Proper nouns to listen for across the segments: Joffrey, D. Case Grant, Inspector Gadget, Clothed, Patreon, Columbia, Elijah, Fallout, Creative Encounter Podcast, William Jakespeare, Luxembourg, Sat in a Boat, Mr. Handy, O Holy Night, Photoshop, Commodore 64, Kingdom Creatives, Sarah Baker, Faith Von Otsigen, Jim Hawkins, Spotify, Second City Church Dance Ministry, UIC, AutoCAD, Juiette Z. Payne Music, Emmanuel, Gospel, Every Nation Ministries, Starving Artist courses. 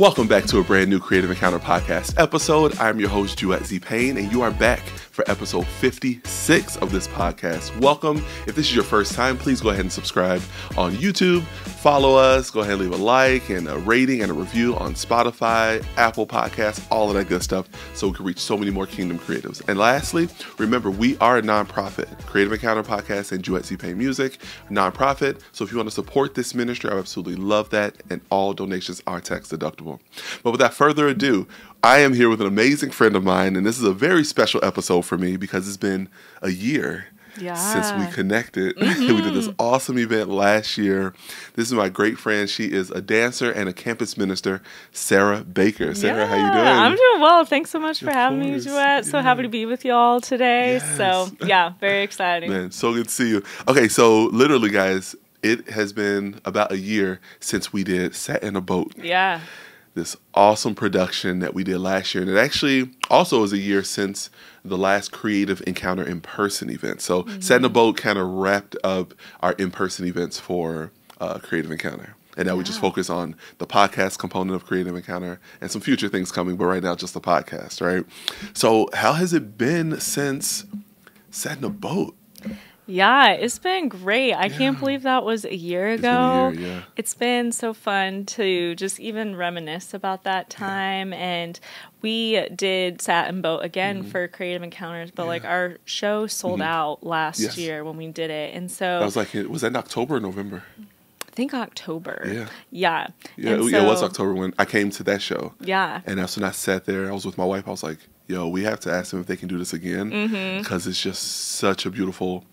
Welcome back to a brand new Creative Encounter Podcast episode. I'm your host, Juiette Z. Payne, and you are back for episode 56 of this podcast. Welcome. If this is your first time, please go ahead and subscribe on YouTube. Follow us. Go ahead and leave a like and a rating and a review on Spotify, Apple Podcasts, all of that good stuff so we can reach so many more Kingdom creatives. And lastly, remember, we are a nonprofit. Creative Encounter Podcast and Juiette Z. Payne Music, nonprofit. So if you want to support this ministry, I absolutely love that. And all donations are tax deductible. But without further ado, I am here with an amazing friend of mine, and this is a very special episode for me because it's been a year since we connected. We did this awesome event last year. This is my great friend. She is a dancer and a campus minister, Sarah Baker. Sarah, how you doing? I'm doing well. Thanks so much for having me, Juiette. So happy to be with y'all today. So yeah, very exciting. Man, so good to see you. Okay, so literally, guys, it has been about a year since we did Sat in a Boat. Yeah. This awesome production that we did last year. And it actually also is a year since the last Creative Encounter in-person event. So Sat in a Boat kind of wrapped up our in-person events for Creative Encounter. And now we just focus on the podcast component of Creative Encounter and some future things coming, but right now just the podcast, right? So how has it been since Sat in a Boat? Yeah, it's been great. I can't believe that was a year ago. It's been a year, it's been so fun to just even reminisce about that time. And we did Sat in a Boat again for Creative Encounters, but like our show sold out last year when we did it. And so that was like, was that in October or November? I think October. Yeah, so, it was October when I came to that show. Yeah. And as soon as I sat there, I was with my wife. I was like, yo, we have to ask them if they can do this again because it's just such a beautiful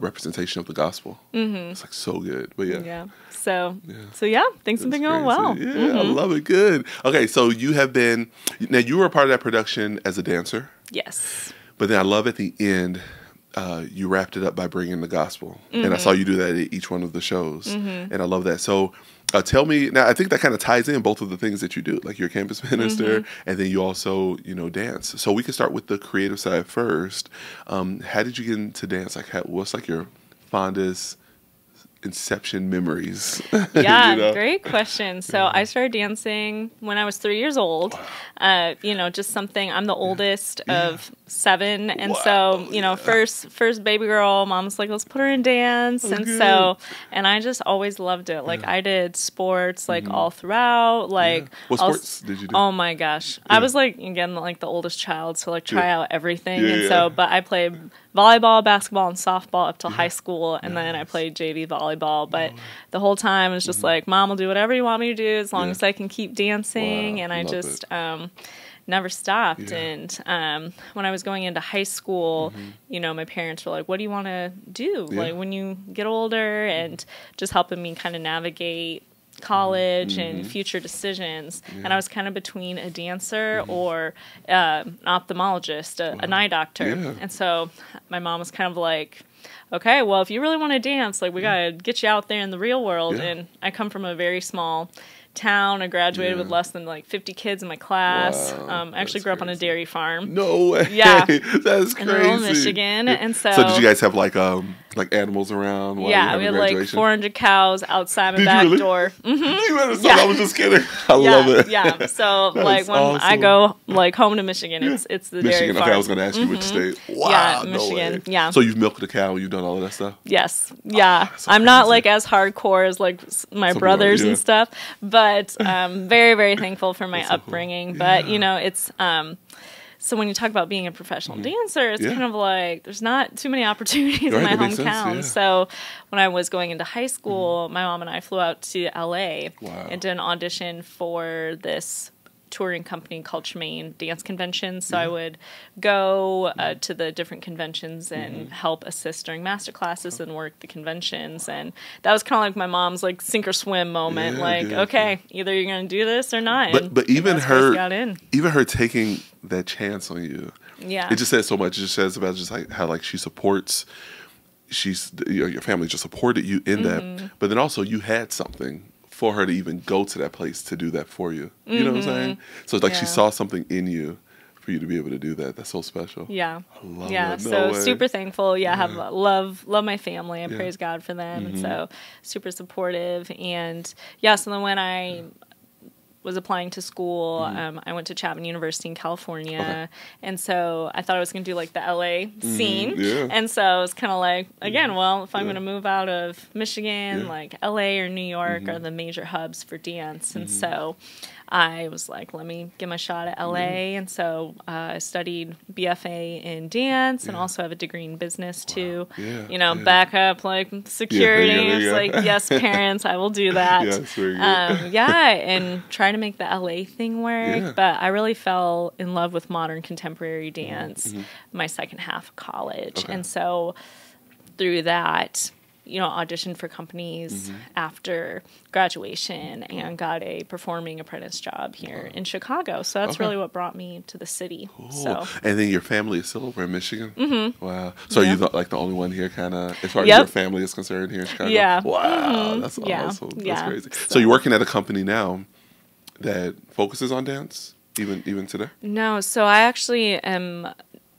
representation of the gospel. It's like so good, but so things have been going well. I love it. Good. Okay, so you have been, now you were a part of that production as a dancer. Yes. But then I love at the end, you wrapped it up by bringing the gospel. And I saw you do that at each one of the shows. And I love that. So tell me, now I think that kind of ties in both of the things that you do, like you're a campus minister and then you also, you know, dance. So we can start with the creative side first. How did you get into dance? Like, what's like your fondest inception memories? Yeah, great question. So I started dancing when I was 3 years old. You know, just something, I'm the oldest of seven. And so, you know, first baby girl, mom's like, let's put her in dance. And so, and I just always loved it. Like I did sports like all throughout. Like what sports did you do? Oh my gosh. I was like, again, like the oldest child. So like try out everything. And so, but I played volleyball, basketball, and softball up till high school. And then I played JV volleyball. But the whole time it's just like, mom will do whatever you want me to do as long as I can keep dancing. And I just, never stopped. And when I was going into high school, you know, my parents were like, what do you want to do like when you get older, and just helping me kind of navigate college and future decisions. And I was kind of between a dancer or an ophthalmologist, an eye doctor. And so my mom was kind of like, okay, well, if you really want to dance, like we gotta get you out there in the real world. And I come from a very small town. I graduated with less than like 50 kids in my class. I actually grew up on a dairy farm. No way. Yeah. That's crazy. In rural Michigan. And so did you guys have like animals around? Yeah, we had like 400 cows outside my back door. I was just kidding. I love it. Yeah. So like when I go like home to Michigan, it's the dairy farm. Okay, I was going to ask you which state. Wow, yeah, Michigan. Yeah. So you've milked the cow, you've done all of that stuff? Yes. Yeah. I'm not like as hardcore as like my brothers and stuff, but I'm very, very thankful for my upbringing. But you know, it's so when you talk about being a professional dancer, it's kind of like there's not too many opportunities in my hometown. So when I was going into high school, my mom and I flew out to LA and did an audition for this touring company called Charmaine Dance Conventions. So I would go to the different conventions and help assist during master classes and work the conventions. And that was kind of like my mom's like sink or swim moment. Like, okay, either you're going to do this or not. But even her taking that chance on you, it just says so much. It just says about just like how like she supports. You know, your family just supported you in that. But then also you had something for her to even go to that place to do that for you. You know what I'm saying? So it's like she saw something in you for you to be able to do that. That's so special. Yeah. I love it. No so way. Super thankful. Yeah, love my family. I praise God for them. And so super supportive. And yeah, so then when I was applying to school. Mm-hmm. I went to Chapman University in California. Okay. And so I thought I was going to do like the LA scene. Yeah. And so I was kind of like, again, well, if I'm going to move out of Michigan, like LA or New York are the major hubs for dance. And so I was like, let me give my shot at LA. And so I studied BFA in dance and also have a degree in business too. Yeah. You know, back up like security. Yeah, like, yes, parents, I will do that. And try to make the LA thing work. Yeah. But I really fell in love with modern contemporary dance my second half of college. Okay. And so through that, you know, auditioned for companies after graduation and got a performing apprentice job here in Chicago. So that's really what brought me to the city. Cool. So. And then your family is still over in Michigan? Mm-hmm. Wow. So are you like the only one here kind of, as far as your family is concerned here in Chicago? Yeah. Wow. Mm-hmm. That's awesome. Yeah. That's crazy. So you're working at a company now that focuses on dance even today? No. So I actually am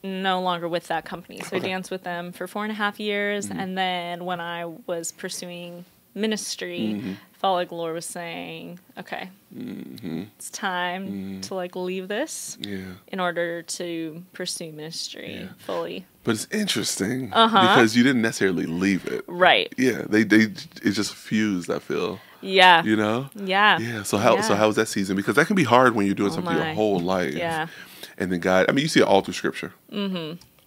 no longer with that company. So I danced with them for 4.5 years. And then when I was pursuing ministry, felt like Lord was saying, okay, it's time to like leave this in order to pursue ministry fully. But it's interesting because you didn't necessarily leave it. Right. Yeah. It just fused, I feel. Yeah. You know? Yeah. Yeah. So how was that season? Because that can be hard when you're doing something your whole life. Yeah. And then God, I mean, you see it all through Scripture.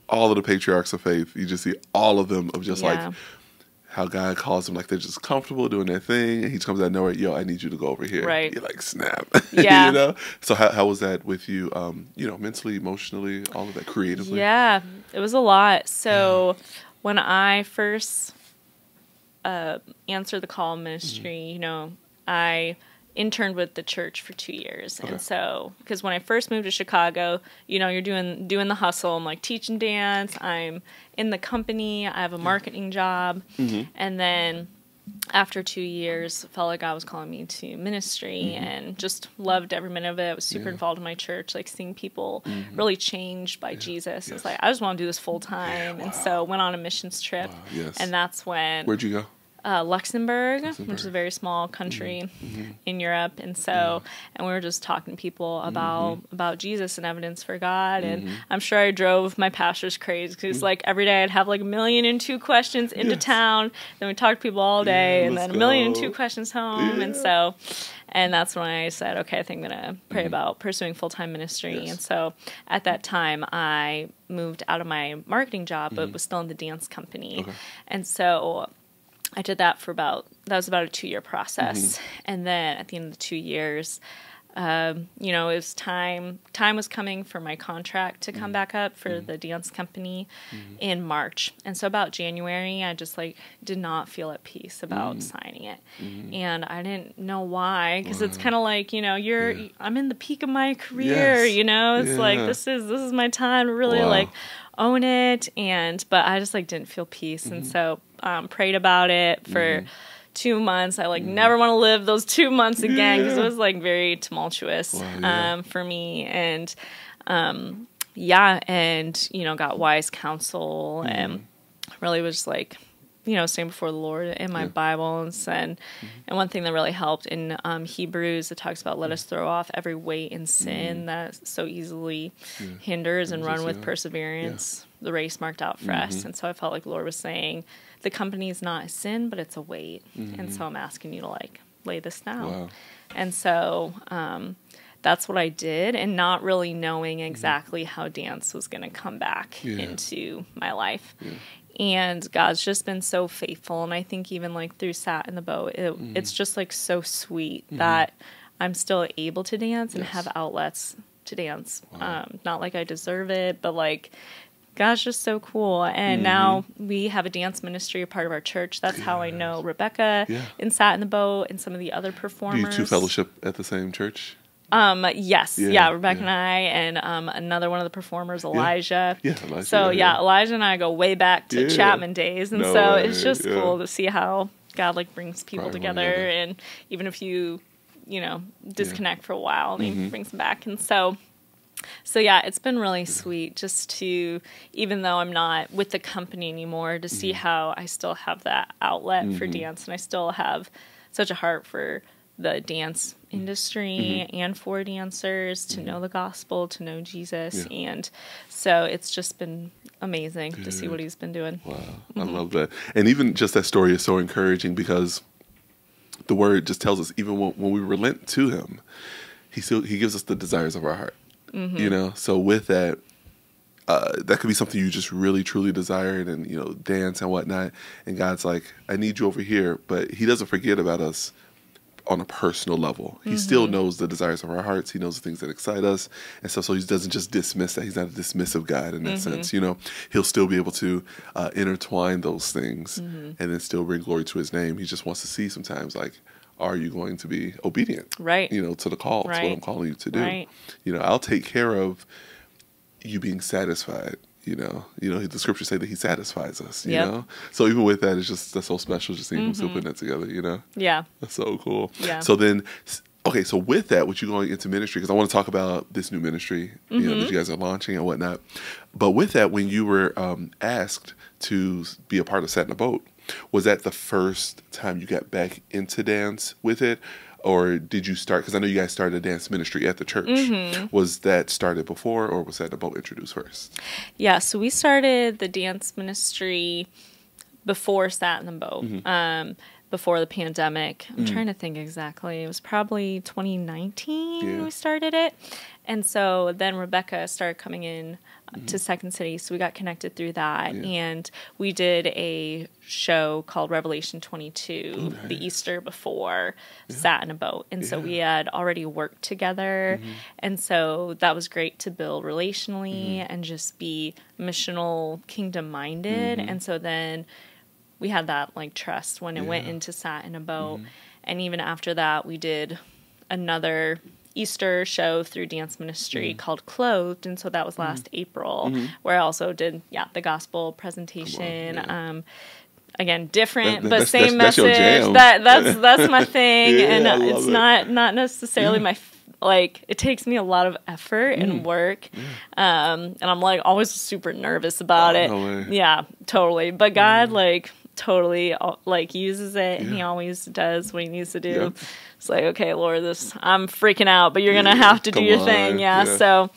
All of the patriarchs of faith, you just see all of them of just like how God calls them, like they're just comfortable doing their thing, and He comes out of nowhere, yo, I need you to go over here. Right. You're like, snap. Yeah. You know? So how was that with you, you know, mentally, emotionally, all of that, creatively? Yeah, it was a lot. So when I first answered the call of ministry, you know, I interned with the church for 2 years. And so, because when I first moved to Chicago, you know, you're doing the hustle. I'm like teaching dance. I'm in the company. I have a marketing job. And then after 2 years, felt like God was calling me to ministry and just loved every minute of it. I was super involved in my church, like seeing people really changed by Jesus. Yes. It's like, I just want to do this full time. And so went on a missions trip. Wow. Yes. And that's when... Where'd you go? Luxembourg, which is a very small country in Europe. And so, and we were just talking to people about Jesus and evidence for God. And I'm sure I drove my pastors crazy because like every day I'd have like 1,002 questions into town. Then we talked to people all day and then 1,002 questions home. Yeah. And so, and that's when I said, okay, I think I'm going to pray about pursuing full-time ministry. Yes. And so at that time I moved out of my marketing job, but was still in the dance company. Okay. And so I did that for about a 2-year process. And then at the end of the 2 years, you know, it was time was coming for my contract to come back up for the dance company in March. And so about January, I just like did not feel at peace about signing it. And I didn't know why, because it's kind of like, you know, I'm in the peak of my career, you know, it's like, this is my time to really like own it. But I just like didn't feel peace. And so, prayed about it for 2 months. I like never want to live those 2 months again because it was like very tumultuous for me. And and you know, got wise counsel and really was just like, you know, staying before the Lord in my Bible. And and one thing that really helped in Hebrews, it talks about let us throw off every weight and sin that so easily hinders and run with perseverance the race marked out for us. And so I felt like the Lord was saying, the company is not a sin, but it's a weight. And so I'm asking you to like lay this down. Wow. And so that's what I did, and not really knowing exactly how dance was going to come back into my life. Yeah. And God's just been so faithful. And I think even like through Sat in the Boat, it's just like so sweet that I'm still able to dance and have outlets to dance. Wow. Not like I deserve it, but like God's just so cool. And now we have a dance ministry, a part of our church. That's how I know Rebecca and Sat in the Boat and some of the other performers. Do you two fellowship at the same church? Yes. Yeah. Rebecca and I, and, another one of the performers, Elijah. Yeah. Elijah, so Elijah and I go way back to Chapman days. And so it's just cool to see how God like brings people together. And even if you, you know, disconnect for a while, He brings them back. And so yeah, it's been really sweet just to, even though I'm not with the company anymore, to see how I still have that outlet for dance. And I still have such a heart for the dance industry mm-hmm. and for dancers to mm-hmm. know the gospel, to know Jesus. Yeah. And so it's just been amazing Good. To see what he's been doing. Wow. Mm-hmm. I love that. And even just that story is so encouraging because the word just tells us even when we relent to him, he gives us the desires of our heart. Mm-hmm. You know, so with that, that could be something you just really, truly desired and, you know, dance and whatnot. And God's like, I need you over here. But he doesn't forget about us on a personal level. He mm-hmm. still knows the desires of our hearts. He knows the things that excite us. And so he doesn't just dismiss that. He's not a dismissive God in that mm-hmm. sense. You know, he'll still be able to intertwine those things mm-hmm. and then still bring glory to his name. He just wants to see sometimes, like, are you going to be obedient? Right. You know, to the call. Right. It's what I'm calling you to do. Right. You know, I'll take care of you being satisfied, you know, the scriptures say that he satisfies us, you yep. know? So even with that, it's just, that's so special just seeing mm-hmm. him still putting that together, you know? Yeah. That's so cool. Yeah. So then, okay, so with that, what you going into ministry, because I want to talk about this new ministry, mm-hmm. you know, that you guys are launching and whatnot. But with that, when you were asked to be a part of Sat in a Boat, was that the first time you got back into dance with it? Or did you start, because I know you guys started a dance ministry at the church. Mm-hmm. Was that started before or was that about introduced first? Yeah, so we started the dance ministry before Sat in a Boat, mm-hmm. Before the pandemic. I'm mm-hmm. trying to think exactly. It was probably 2019 yeah. we started it. And so then Rebecca started coming in mm-hmm. to Second City, so we got connected through that. Yeah. And we did a show called Revelation 22, oh, nice. The Easter before yeah. Sat in a Boat. And yeah. so we had already worked together. Mm-hmm. And so that was great to build relationally mm-hmm. and just be missional, kingdom-minded. Mm-hmm. And so then we had that, like, trust when it yeah. went into Sat in a Boat. Mm-hmm. And even after that, we did another Easter show through dance ministry mm-hmm. called Clothed, and so that was last mm-hmm. April, mm-hmm. where I also did the gospel presentation. Yeah. Again, different but same message. That's my thing, yeah, and it's not necessarily yeah. my like. It takes me a lot of effort mm-hmm. and work, yeah. And I'm like always super nervous about it. No way. Yeah, totally. But God yeah. Totally uses it and yeah. he always does what he needs to do. Yeah. It's like, okay, Lord, this I'm freaking out, but you're yeah. gonna have to do your thing. Yeah. yeah. So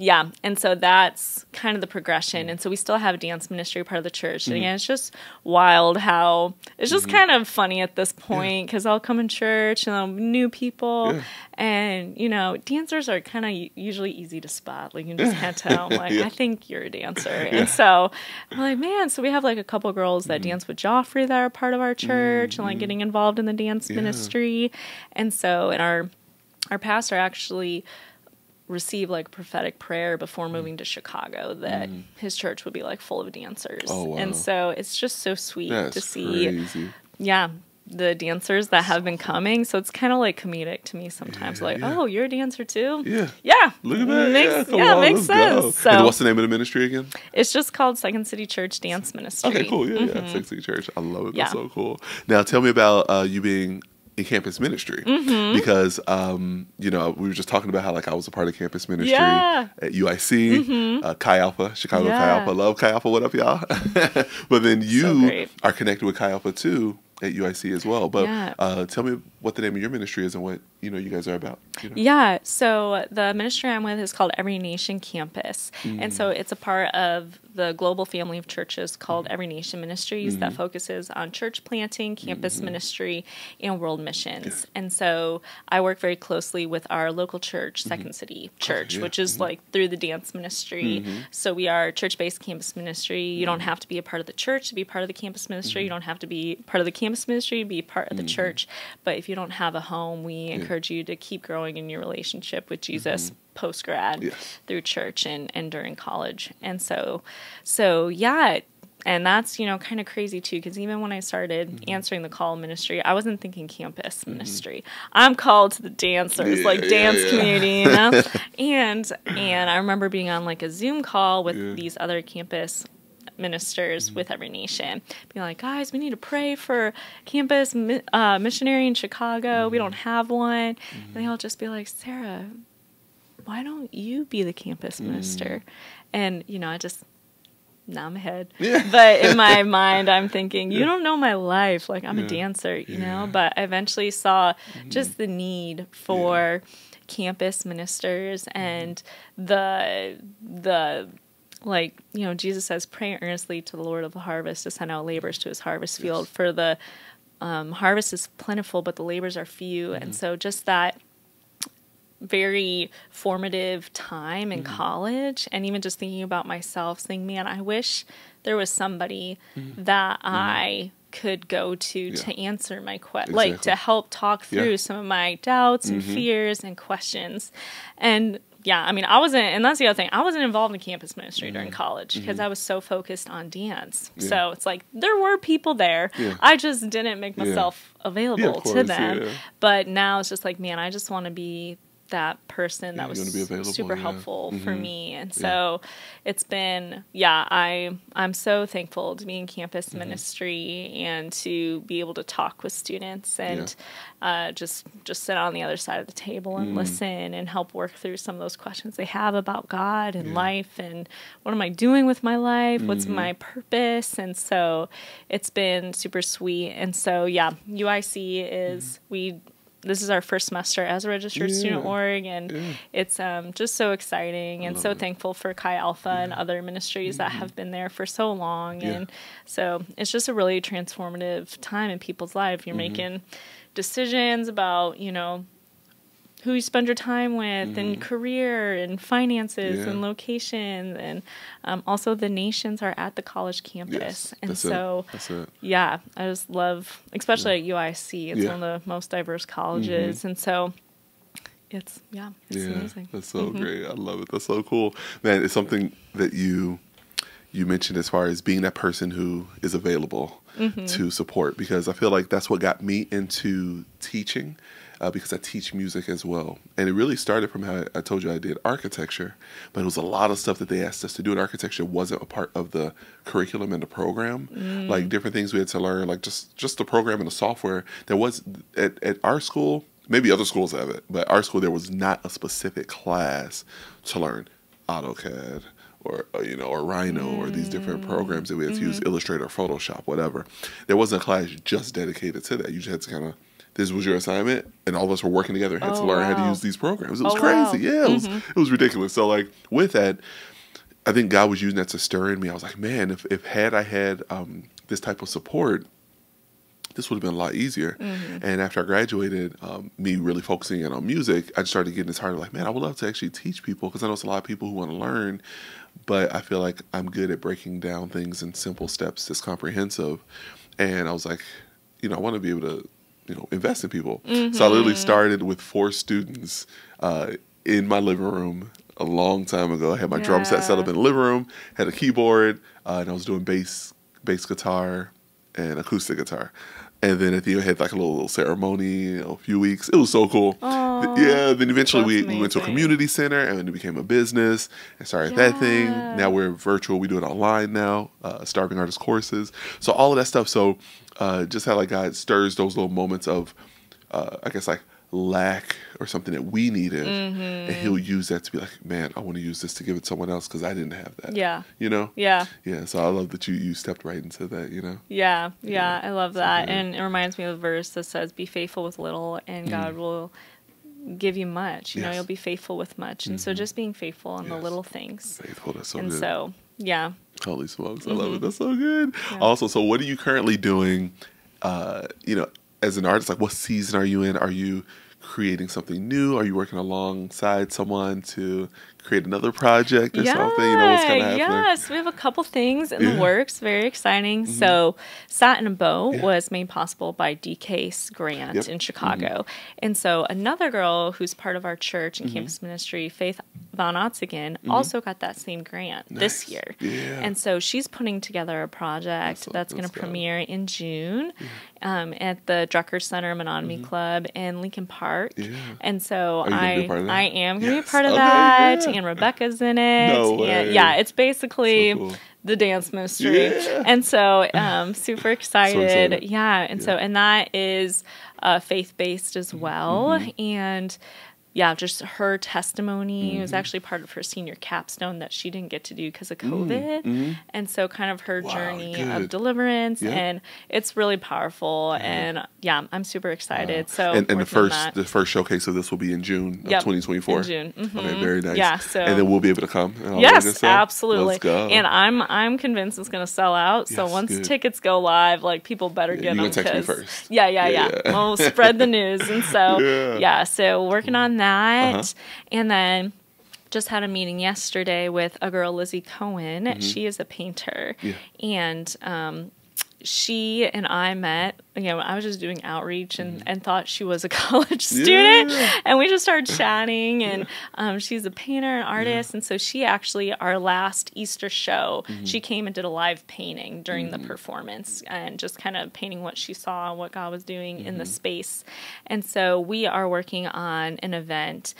yeah. And so that's kind of the progression. And so we still have dance ministry part of the church. Mm-hmm. And again, it's just wild how it's just mm-hmm. kind of funny at this point because yeah. I'll come in church and I'll new people. Yeah. And, you know, dancers are kind of usually easy to spot. Like, you just can't tell. I'm like, yeah. I think you're a dancer. Yeah. And so I'm like, man, so we have like a couple girls that mm-hmm. dance with Joffrey that are part of our church mm-hmm. and like getting involved in the dance yeah. ministry. And so, and our pastor actually receive like prophetic prayer before moving to Chicago that his church would be like full of dancers. Oh, wow. And so it's just so sweet That's to see crazy. Yeah the dancers that have been coming, so it's kind of like comedic to me sometimes, yeah, like yeah. oh, you're a dancer too, yeah yeah, look at that, makes, yeah, on, makes sense. So, and what's the name of the ministry again? It's just called Second City Church Dance Ministry. Okay, cool. Yeah, mm-hmm. yeah. Second City Church, I love it. Yeah. That's so cool. Now tell me about you being in campus ministry, mm-hmm. because you know, we were just talking about how like I was a part of campus ministry yeah. at UIC, mm-hmm. Chi Alpha Chicago, yeah. Chi Alpha, love Chi Alpha. What up, y'all? But then you so are connected with Chi Alpha too at UIC as well. But yeah. Tell me what the name of your ministry is and what you know you guys are about. You know? Yeah, so the ministry I'm with is called Every Nation Campus, and so it's a part of the global family of churches called Every Nation Ministries that focuses on church planting, campus ministry, and world missions. Yeah. And so I work very closely with our local church, Second City Church, oh, yeah. which is like through the dance ministry. So we are church-based campus ministry. You don't have to be a part of the church to be part of the campus ministry. You don't have to be part of the campus ministry to be part of the church. But if you don't have a home, we encourage you to keep growing in your relationship with Jesus. Post-grad yes. through church and during college. And so yeah, and that's, you know, kind of crazy too, because even when I started answering the call ministry, I wasn't thinking campus ministry. I'm called to the dancers, dance community, you know? and I remember being on like a Zoom call with these other campus ministers with Every Nation, being like, guys, we need to pray for campus missionary in Chicago. We don't have one. And they all just be like, Sarah, why don't you be the campus minister? And, you know, I just now I'm ahead. Yeah. But in my mind, I'm thinking, you don't know my life. Like, I'm a dancer, you know? But I eventually saw just the need for campus ministers and the like, you know, Jesus says, pray earnestly to the Lord of the harvest to send out laborers to his harvest field. Yes. For the harvest is plentiful, but the labors are few. And so just that very formative time in college, and even just thinking about myself, saying, man, I wish there was somebody that I could go to answer my question, like to help talk through some of my doubts and fears and questions. And yeah, I mean, I wasn't, and that's the other thing, I wasn't involved in campus ministry during college because I was so focused on dance. Yeah. So it's like, there were people there. Yeah. I just didn't make myself available to them. Yeah. But now it's just like, man, I just want to be that person that was super helpful for me. And so it's been, I'm so thankful to be in campus ministry and to be able to talk with students and just sit on the other side of the table and listen and help work through some of those questions they have about God and life and what am I doing with my life? What's my purpose? And so it's been super sweet. And so, yeah, UIC is, this is our first semester as a registered student org, and it's just so exciting and so thankful for Chi Alpha and other ministries that have been there for so long. And so it's just a really transformative time in people's life. You're making decisions about, you know, who you spend your time with and career and finances and locations, and also the nations are at the college campus. Yes, and that's so it. That's it. Yeah, I just love, especially at UIC, it's one of the most diverse colleges. And so it's, it's amazing. That's so great. I love it. That's so cool. Man, it's something that you mentioned as far as being that person who is available to support, because I feel like that's what got me into teaching. Because I teach music as well. And it really started from how I told you I did architecture, but it was a lot of stuff that they asked us to do in architecture wasn't a part of the curriculum and the program. Like different things we had to learn, like just the program and the software. There was, at our school, maybe other schools have it, but our school there was not a specific class to learn AutoCAD or, you know, or Rhino or these different programs that we had to use, Illustrator, Photoshop, whatever. There wasn't a class just dedicated to that. You just had to kind of, this was your assignment, and all of us were working together and had to learn how to use these programs. It was crazy. Wow. Yeah, it was ridiculous. So, like, with that, I think God was using that to stir in me. I was like, man, if I had this type of support, this would have been a lot easier. And after I graduated, me really focusing in on music, I started getting this heart of like, man, I would love to actually teach people, because I know it's a lot of people who want to learn, but I feel like I'm good at breaking down things in simple steps that's comprehensive. And I was like, you know, I want to be able to, you know, invest in people. So I literally started with 4 students in my living room a long time ago. I had my drum set set up in the living room, had a keyboard, and I was doing bass guitar and acoustic guitar. And then at the end, I had like a little ceremony, you know, a few weeks. It was so cool. Aww, yeah. Then eventually we went to a community center, and then it became a business and started that thing. Now we're virtual. We do it online now, Starving Artist courses. So all of that stuff. So just how like God stirs those little moments of, I guess like lack or something that we needed. And he'll use that to be like, man, I want to use this to give it to someone else because I didn't have that. Yeah. You know? Yeah. Yeah. So I love that you stepped right into that, you know? Yeah. Yeah. I love that. So, and it reminds me of the verse that says, be faithful with little and God will give you much. You know, you'll be faithful with much. And so just being faithful in the little things. Faithful. That's so good. And so, yeah. Holy smokes. I love it. That's so good. Yeah. Also, so what are you currently doing, you know, as an artist? Like, what season are you in? Are you creating something new? Are you working alongside someone to create another project or something? You know, what's kind of happening? Yes, we have a couple things in the works. Very exciting. So Sat in a Boat was made possible by D. Case Grant in Chicago. And so another girl who's part of our church and campus ministry, Faith Von Otsigen, also got that same grant this year. And so she's putting together a project that's going to premiere in June at the Drucker Center Monotony Club in Lincoln Park. And so I am going to be a part of that. And Rebecca's in it. No way. And yeah, it's basically so cool. The dance ministry. Yeah. And so super excited. So excited. Yeah. And so, and that is faith-based as well. And yeah, just her testimony was actually part of her senior capstone that she didn't get to do because of COVID. And so kind of her journey of deliverance, and it's really powerful. And yeah, I'm super excited. So and the first showcase of this will be in June of 2024. In June. Okay, very nice. Yeah, so and then we'll be able to come. Yes, absolutely. Let's go. And I'm convinced it's going to sell out. So once tickets go live, like people better get them. You text me first. Yeah. We'll spread the news. And so so working on that, and then just had a meeting yesterday with a girl, Lizzie Cohen. She is a painter, and she and I met. I was just doing outreach and thought she was a college student, and we just started chatting. And she's a painter and artist, and so she actually our last Easter show, she came and did a live painting during the performance, and just kind of painting what she saw, what God was doing in the space. And so we are working on an event,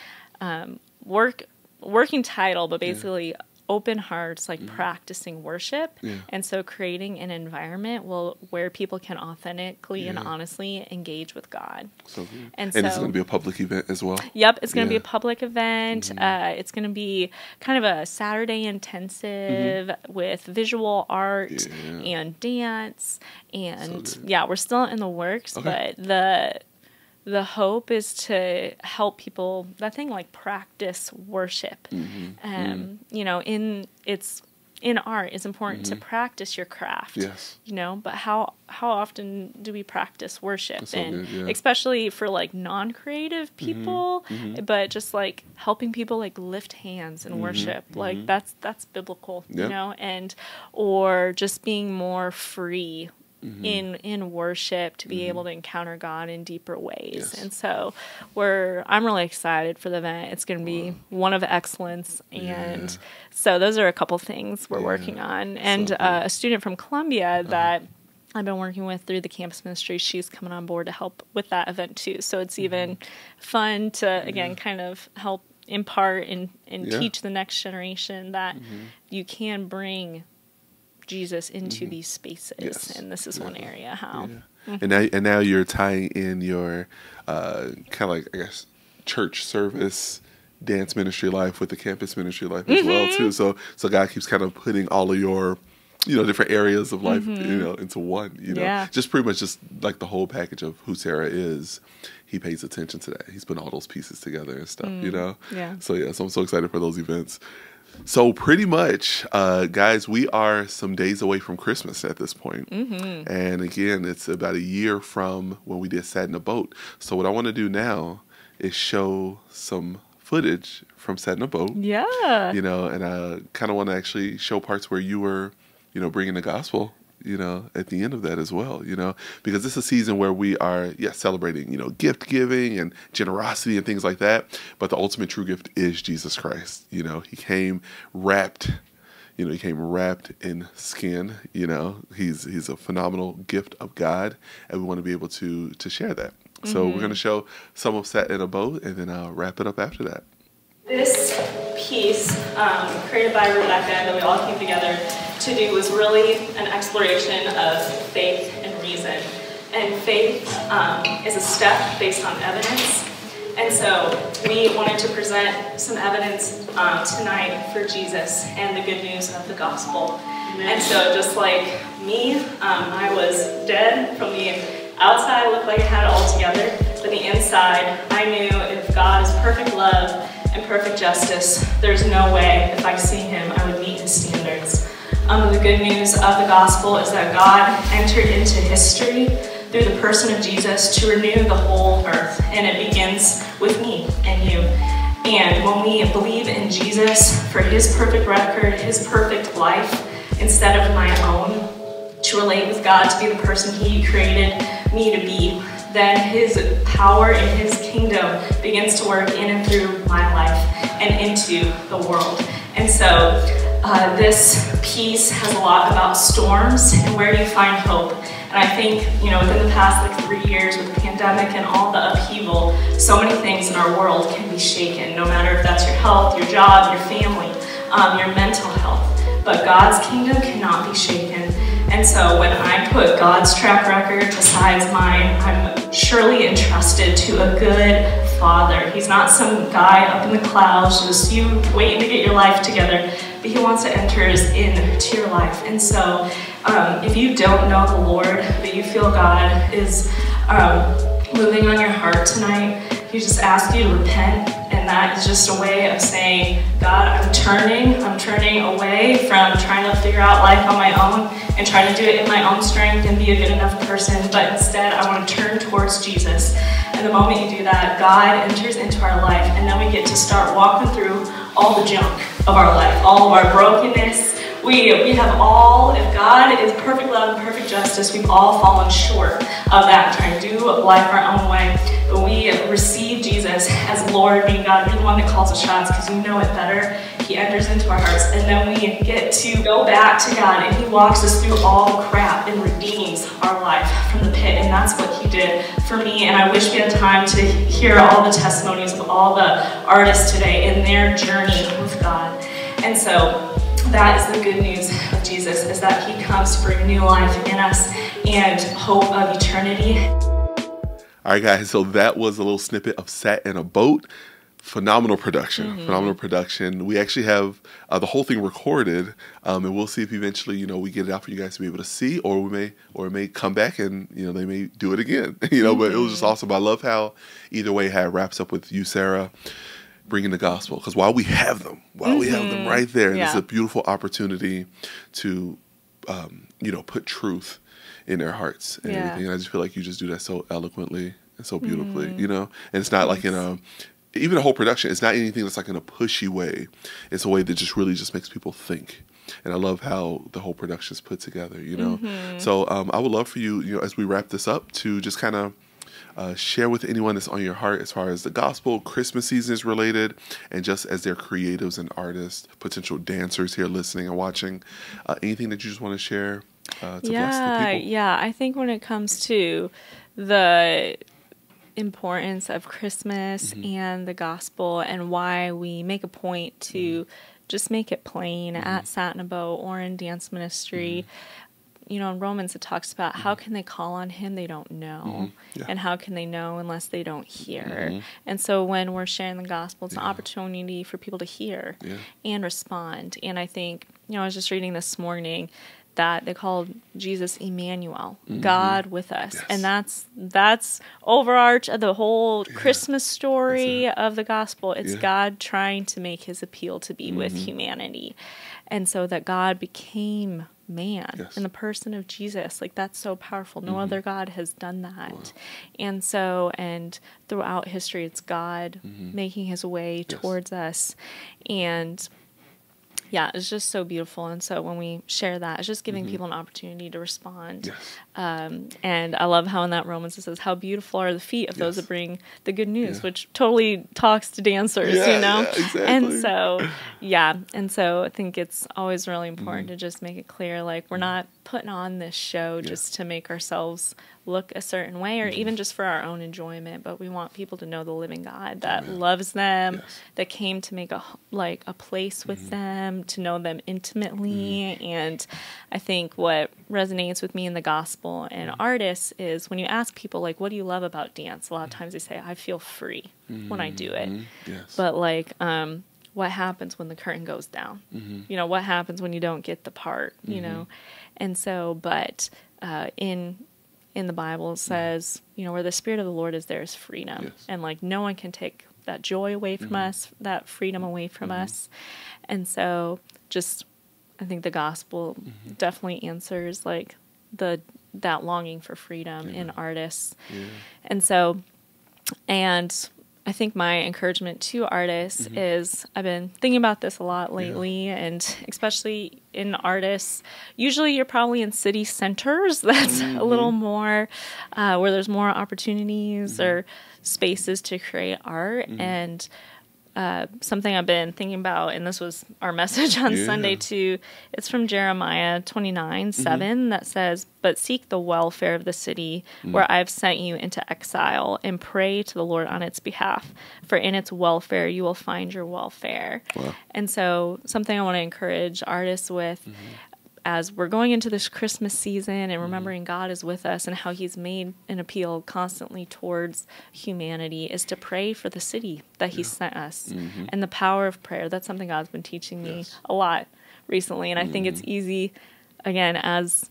working title, but basically. Open hearts, like practicing worship, and so creating an environment where people can authentically and honestly engage with God. So good. And it's going to be a public event as well. Yep, it's going to be a public event. It's going to be kind of a Saturday intensive with visual art and dance, and so we're still in the works, but the hope is to help people, practice worship. You know, in art, it's important to practice your craft. You know, but how often do we practice worship? That's and so good, especially for like non-creative people, but just like helping people like lift hands and worship, like that's biblical, you know, and or just being more free. In worship to be able to encounter God in deeper ways. And so I'm really excited for the event. It's going to be one of excellence. And so those are a couple things we're working on. And a student from Columbia that I've been working with through the campus ministry, she's coming on board to help with that event too. So it's even fun to, again, kind of help impart and teach the next generation that you can bring Jesus into these spaces, and this is one area how. And now you're tying in your kind of like church service, dance ministry life with the campus ministry life as well too. So God keeps kind of putting all of your different areas of life into one. Just pretty much just like the whole package of who Sarah is. He pays attention to that. He's putting all those pieces together and stuff. So I'm so excited for those events. So pretty much, guys, we are some days away from Christmas at this point. And again, it's about a year from when we did Sat in a Boat. So what I want to do now is show some footage from Sat in a Boat. You know, and I kind of want to actually show parts where you were, bringing the gospel, at the end of that as well, because this is a season where we are, celebrating, gift giving and generosity and things like that. But the ultimate true gift is Jesus Christ. He came wrapped, he came wrapped in skin, he's a phenomenal gift of God. And we want to be able to share that. So we're going to show some of Sat in a Boat and then I'll wrap it up after that. This piece, created by Rebecca, that we all came together to do, was really an exploration of faith and reason. And faith is a step based on evidence. And so we wanted to present some evidence tonight for Jesus and the good news of the gospel. And so just like me, I was dead from the outside. I looked like I had it all together. But the inside, I knew if God is perfect love, and perfect justice, there's no way if I see him, I would meet his standards. The good news of the gospel is that God entered into history through the person of Jesus to renew the whole earth, and it begins with me and you. And when we believe in Jesus for his perfect record, his perfect life, instead of my own, to relate with God, to be the person he created me to be, then his power and his kingdom begins to work in and through my life and into the world. And so this piece has a lot about storms and where you find hope. And I think, within the past 3 years with the pandemic and all the upheaval, so many things in our world can be shaken, no matter if that's your health, your job, your family, your mental health. But God's kingdom cannot be shaken. And so when I put God's track record besides mine, I'm surely entrusted to a good Father. He's not some guy up in the clouds, just you waiting to get your life together, but He wants to enter into your life. And so if you don't know the Lord, but you feel God is moving on your heart tonight, He just asks you to repent. And that is just a way of saying, God, I'm turning away from trying to figure out life on my own and trying to do it in my own strength and be a good enough person. But instead, I want to turn towards Jesus. And the moment you do that, God enters into our life. And then we get to start walking through all the junk of our life, all of our brokenness. We have all, if God is perfect love and perfect justice, we've all fallen short of that, trying to do life our own way. But we receive Jesus as Lord, being God, being the one that calls the shots because we know it better. He enters into our hearts, and then we get to go back to God, and He walks us through all the crap and redeems our life from the pit. And that's what He did for me, and I wish we had time to hear all the testimonies of all the artists today in their journey with God. And so that is the good news of Jesus, is that He comes to bring new life in us and hope of eternity. All right, guys, so that was a little snippet of Sat in a Boat. Phenomenal production. Mm-hmm. Phenomenal production. We actually have the whole thing recorded, and we'll see if eventually, you know, we get it out for you guys to be able to see, or we may, or it may come back and, you know, they may do it again, you know, mm-hmm. But it was just awesome. I love how either way how it wraps up with you, Sarah, bringing the gospel, because while we have them right there, and yeah. It's a beautiful opportunity to, you know, put truth in their hearts and everything. And I just feel like you just do that so eloquently and so beautifully, you know, and it's not like in a, even a whole production, it's not anything that's like in a pushy way. It's a way that just really just makes people think. And I love how the whole production is put together, you know. Mm-hmm. So I would love for you, you know, as we wrap this up, to just kind of share with anyone that's on your heart as far as the gospel, Christmas season is related, and just as they're creatives and artists, potential dancers here listening and watching, anything that you just want to share to bless the people? Yeah, I think when it comes to the importance of Christmas and the gospel and why we make a point to just make it plain at Sat in a Boat or in dance ministry, you know, in Romans it talks about how can they call on Him they don't know, and how can they know unless they don't hear? And so when we're sharing the gospel, it's an opportunity for people to hear and respond. And I think, you know, I was just reading this morning that they called Jesus Emmanuel, God with us, and that's overarch of the whole Christmas story of the gospel. It's God trying to make His appeal to be with humanity, and so that God became man in the person of Jesus. Like, that's so powerful. No other God has done that. Wow. And so, and throughout history, it's God making His way towards us. And yeah, it's just so beautiful. And so when we share that, it's just giving people an opportunity to respond. And I love how in that Romans it says, how beautiful are the feet of those that bring the good news, which totally talks to dancers, you know? Yeah, exactly. And so, yeah. And so I think it's always really important to just make it clear, like, we're not putting on this show just to make ourselves look a certain way, or even just for our own enjoyment, but we want people to know the living God that loves them, that came to make a place with them, to know them intimately. And I think what resonates with me in the gospel and artists is when you ask people, like, what do you love about dance? A lot of times they say, I feel free when I do it. But like, what happens when the curtain goes down? You know, what happens when you don't get the part, you know? And so, but in the Bible it says, you know, where the Spirit of the Lord is, there is freedom. And like, no one can take that joy away from us, that freedom away from us. And so just, I think the gospel definitely answers like that longing for freedom in artists. And so, and I think my encouragement to artists is, I've been thinking about this a lot lately, and especially in artists, usually you're probably in city centers. That's a little more where there's more opportunities or spaces to create art. And something I've been thinking about, and this was our message on Sunday too, it's from Jeremiah 29:7 that says, but seek the welfare of the city where I've sent you into exile, and pray to the Lord on its behalf, for in its welfare you will find your welfare. Wow. And so something I want to encourage artists with, as we're going into this Christmas season and remembering God is with us and how he's made an appeal constantly towards humanity, is to pray for the city that he sent us and the power of prayer. That's something God's been teaching me a lot recently. And I think it's easy, again, as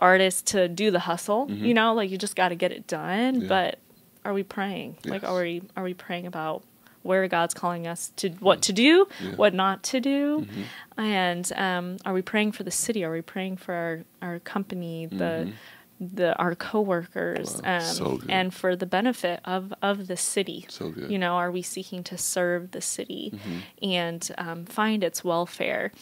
artists to do the hustle, you know, like you just got to get it done. Yeah. But are we praying? Like, are we praying about where God's calling us to, what to do, what not to do? And are we praying for the city? Are we praying for our company, our coworkers, and for the benefit of the city? So good. You know, are we seeking to serve the city and find its welfare?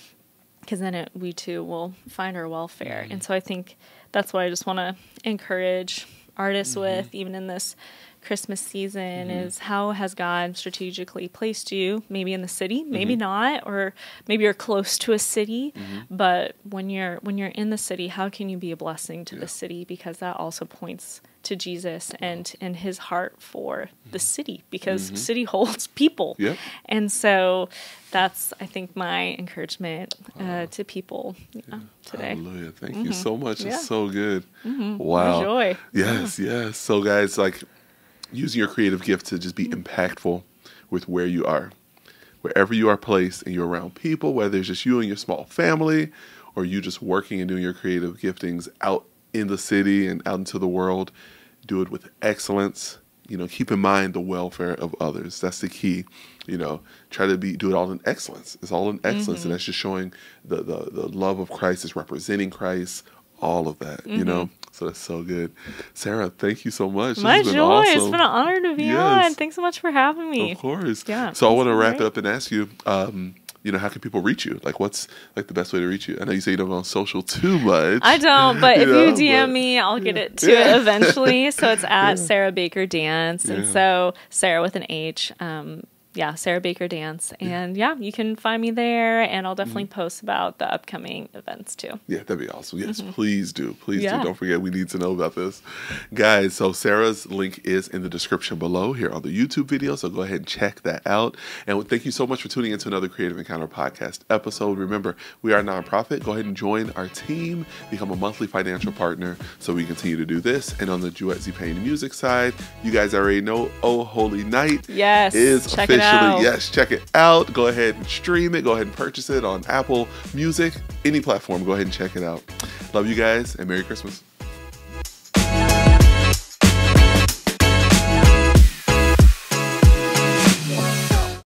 Because then we too will find our welfare. And so I think that's what I just want to encourage artists with, even in this Christmas season, is how has God strategically placed you, maybe in the city, maybe not, or maybe you're close to a city, but when you're in the city, how can you be a blessing to the city? Because that also points to Jesus and his heart for the city, because city holds people. And so that's, I think, my encouragement to people today. Hallelujah. Thank you so much. It's so good. Wow. Enjoy. Yes, yes. So guys, like, using your creative gift to just be impactful with where you are. Wherever you are placed and you're around people, whether it's just you and your small family, or you just working and doing your creative giftings out in the city and out into the world, do it with excellence. You know, keep in mind the welfare of others. That's the key. You know, try to do it all in excellence. It's all in excellence. And that's just showing the love of Christ, is representing Christ, all of that, you know? So that's so good. Sarah, thank you so much. My joy. Awesome. It's been an honor to be on. Thanks so much for having me. Of course. Yeah. So I want to wrap it up and ask you, you know, how can people reach you? Like, what's like the best way to reach you? I know you say you don't go on social too much. I don't, but if you DM me, I'll get it to it eventually. So it's at Sarah Baker Dance. And so Sarah with an H, yeah, Sarah Baker Dance. And yeah, you can find me there, and I'll definitely post about the upcoming events too. Yeah, that'd be awesome. Yes, please do. Please do. Don't forget, we need to know about this. Guys, so Sarah's link is in the description below here on the YouTube video, so go ahead and check that out. And thank you so much for tuning into another Creative Encounter Podcast episode. Remember, we are a nonprofit. Go ahead and join our team, become a monthly financial partner so we continue to do this. And on the Juiette Z. Payne Music side, you guys already know Oh Holy Night is official. Yes, check it out. Go ahead and stream it. Go ahead and purchase it on Apple Music, any platform. Go ahead and check it out. Love you guys, and Merry Christmas.